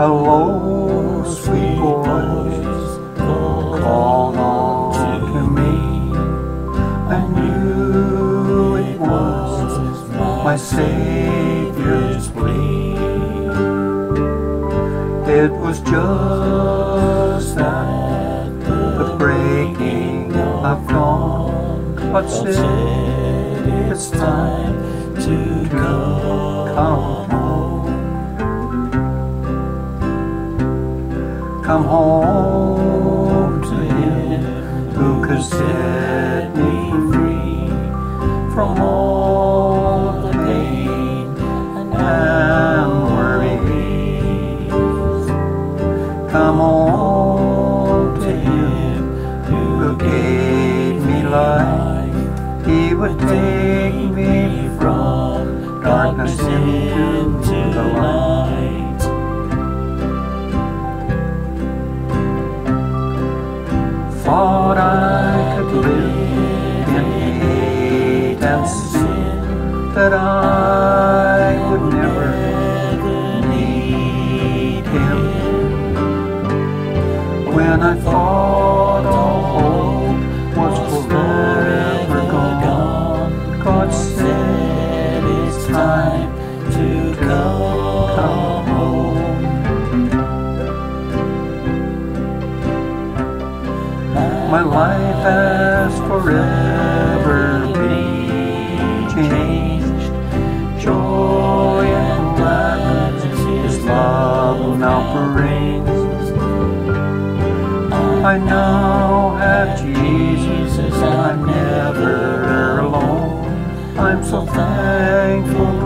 Hello, sweet voice, called on to me. I knew it was my Savior's plea. It was just at the breaking of dawn, but still it's time to come home. Come home to Him who could set me free from all the pain and worries. Come home to Him who gave me life. He would take me from darkness into the light. Thought I could live in hate and sin, that I would never need Him. When I thought all hope was forever gone, God said it's time to come home. My life has forever been changed. Joy and gladness His love now brings. I now have Jesus, and I'm never alone. I'm so thankful